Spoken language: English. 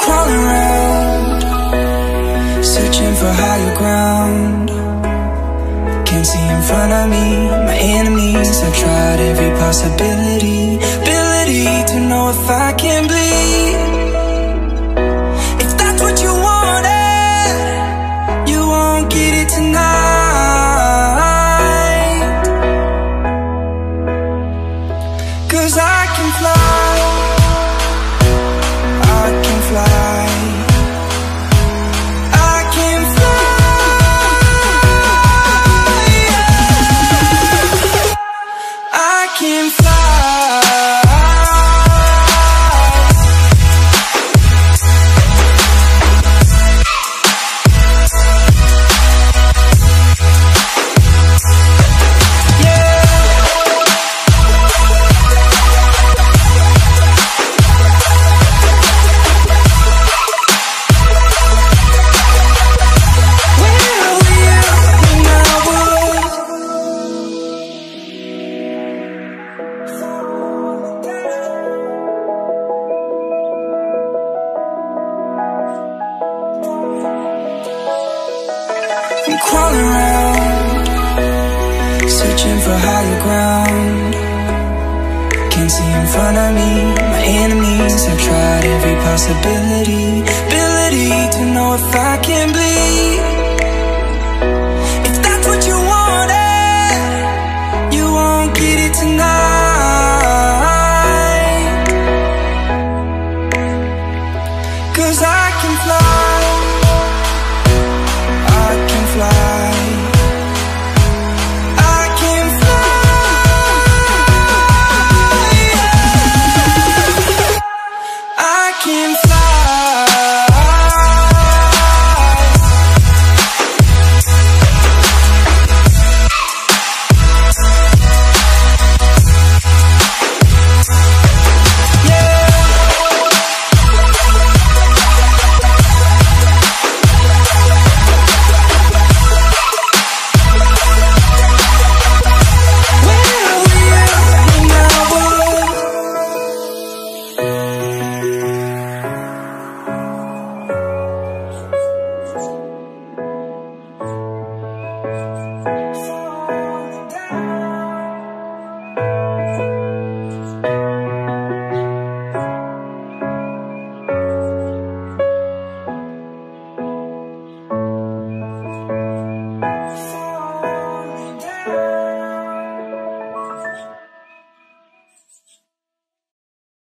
crawling around, searching for higher ground. Can't see in front of me, my enemies. I've tried every possibility, ability to know if I can bleed. If that's what you wanted, you won't get it tonight. 'Cause I can fly, crawling around, searching for higher ground. Can't see in front of me, my enemies. I've tried every possibility, ability to know if I can bleed.